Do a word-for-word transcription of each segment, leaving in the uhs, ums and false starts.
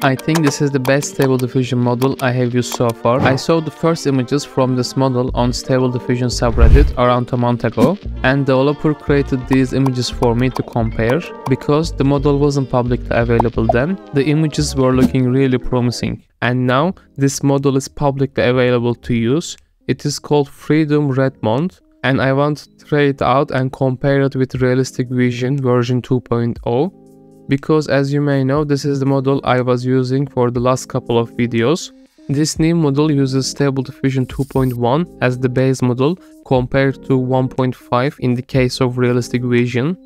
I think this is the best Stable Diffusion model I have used so far. I saw the first images from this model on Stable Diffusion subreddit around a month ago, and developer created these images for me to compare. Because the model wasn't publicly available then, the images were looking really promising. And now this model is publicly available to use. It is called Freedom Redmond, and I want to try it out and compare it with Realistic Vision version two point oh. Because as you may know, this is the model I was using for the last couple of videos. This new model uses Stable Diffusion two point one as the base model compared to one point five in the case of Realistic Vision.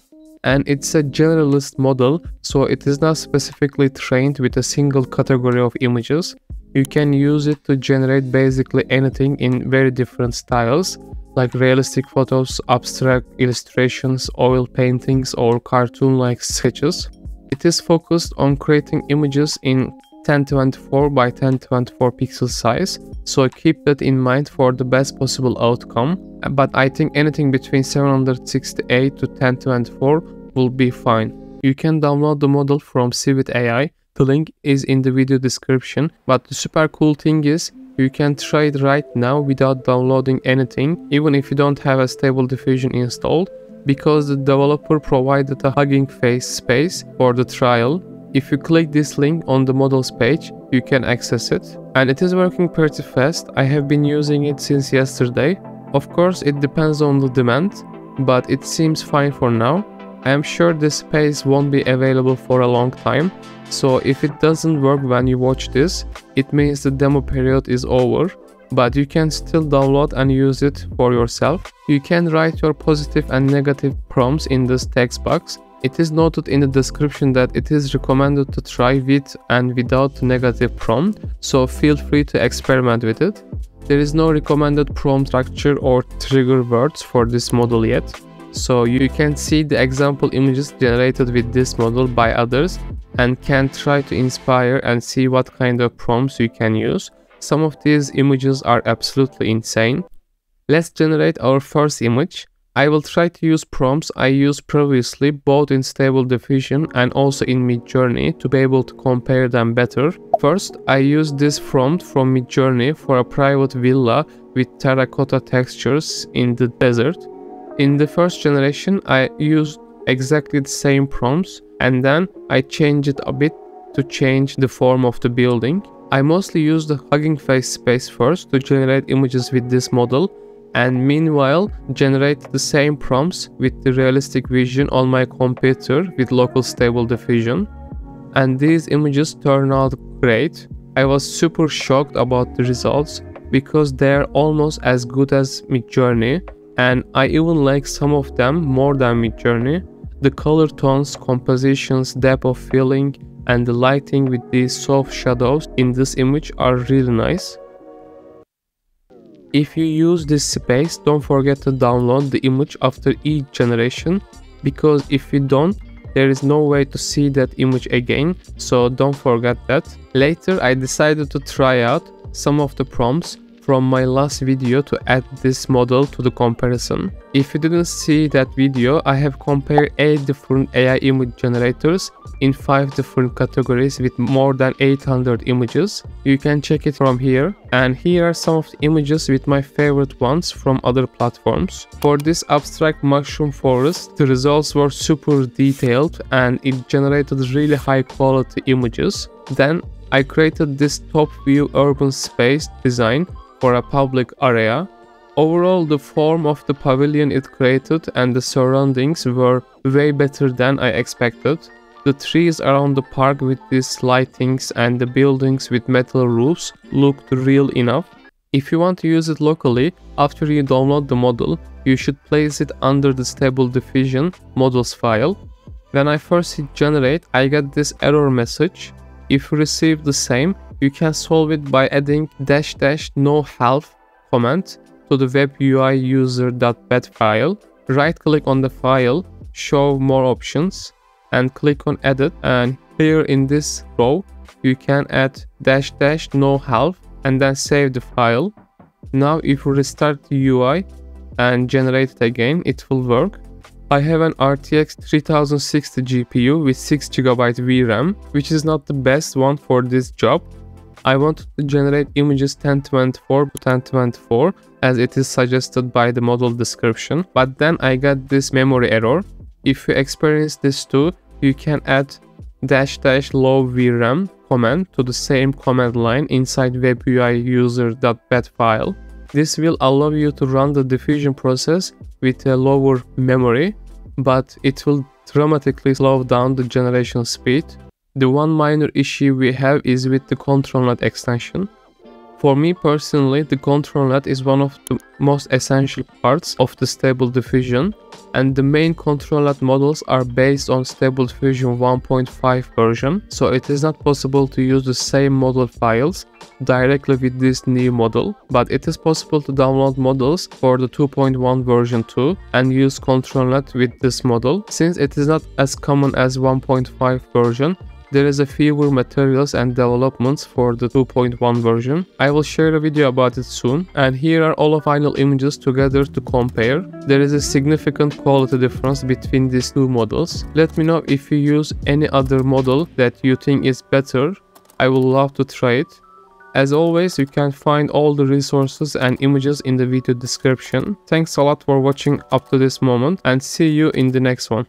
And it's a generalist model, so it is not specifically trained with a single category of images. You can use it to generate basically anything in very different styles, like realistic photos, abstract illustrations, oil paintings, or cartoon-like sketches. It is focused on creating images in ten twenty-four by ten twenty-four pixel size, so keep that in mind for the best possible outcome. But I think anything between seven sixty-eight to ten twenty-four will be fine. You can download the model from CivitAI. The link is in the video description, but the super cool thing is you can try it right now without downloading anything, even if you don't have a Stable Diffusion installed, because the developer provided a Hugging Face space for the trial. If you click this link on the models page, you can access it. And it is working pretty fast. I have been using it since yesterday. Of course, it depends on the demand, but it seems fine for now. I am sure this space won't be available for a long time. So if it doesn't work when you watch this, it means the demo period is over. But you can still download and use it for yourself. You can write your positive and negative prompts in this text box. It is noted in the description that it is recommended to try with and without negative prompt, so feel free to experiment with it. There is no recommended prompt structure or trigger words for this model yet, so you can see the example images generated with this model by others and can try to inspire and see what kind of prompts you can use. Some of these images are absolutely insane. Let's generate our first image. I will try to use prompts I used previously both in Stable Diffusion and also in Midjourney to be able to compare them better. First, I used this prompt from Midjourney for a private villa with terracotta textures in the desert. In the first generation, I used exactly the same prompts, and then I changed it a bit to change the form of the building. I mostly used the Hugging Face space first to generate images with this model, and meanwhile generate the same prompts with the Realistic Vision on my computer with local Stable Diffusion. And these images turn out great. I was super shocked about the results because they are almost as good as Midjourney, and I even like some of them more than Midjourney. The color tones, compositions, depth of feeling, and the lighting with these soft shadows in this image are really nice. If you use this space, don't forget to download the image after each generation, because if you don't, there is no way to see that image again, so don't forget that. Later, I decided to try out some of the prompts from my last video to add this model to the comparison. If you didn't see that video, I have compared eight different A I image generators in five different categories with more than eight hundred images. You can check it from here. And here are some of the images with my favorite ones from other platforms. For this abstract mushroom forest, the results were super detailed and it generated really high quality images. Then I created this top view urban space design for a public area. Overall, the form of the pavilion it created and the surroundings were way better than I expected. The trees around the park with these lightings and the buildings with metal roofs looked real enough. If you want to use it locally, after you download the model, you should place it under the Stable Diffusion models file. When I first hit generate, I get this error message. If you receive the same, you can solve it by adding dash dash no help comment to the web U I user dot bat file. Right click on the file, show more options, and click on edit, and here in this row you can add dash dash no help and then save the file. Now if we restart the U I and generate it again, it will work. I have an R T X three thousand sixty G P U with six gigabyte V RAM, which is not the best one for this job. I wanted to generate images ten twenty-four by ten twenty-four as it is suggested by the model description, but then I got this memory error. If you experience this too, you can add dash dash low V RAM command to the same command line inside webui user.bat file. This will allow you to run the diffusion process with a lower memory, but it will dramatically slow down the generation speed. The one minor issue we have is with the ControlNet extension. For me personally, the ControlNet is one of the most essential parts of the Stable Diffusion, and the main ControlNet models are based on Stable Diffusion one point five version, so it is not possible to use the same model files directly with this new model, but it is possible to download models for the two point one version too and use ControlNet with this model. Since it is not as common as one point five version, there is a fewer materials and developments for the two point one version. I will share a video about it soon. And here are all the final images together to compare. There is a significant quality difference between these two models. Let me know if you use any other model that you think is better. I would love to try it. As always, you can find all the resources and images in the video description. Thanks a lot for watching up to this moment, and see you in the next one.